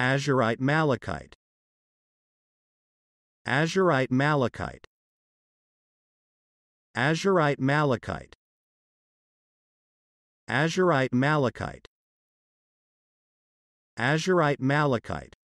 Azurite malachite. Azurite malachite. Azurite malachite. Azurite malachite. Azurite malachite.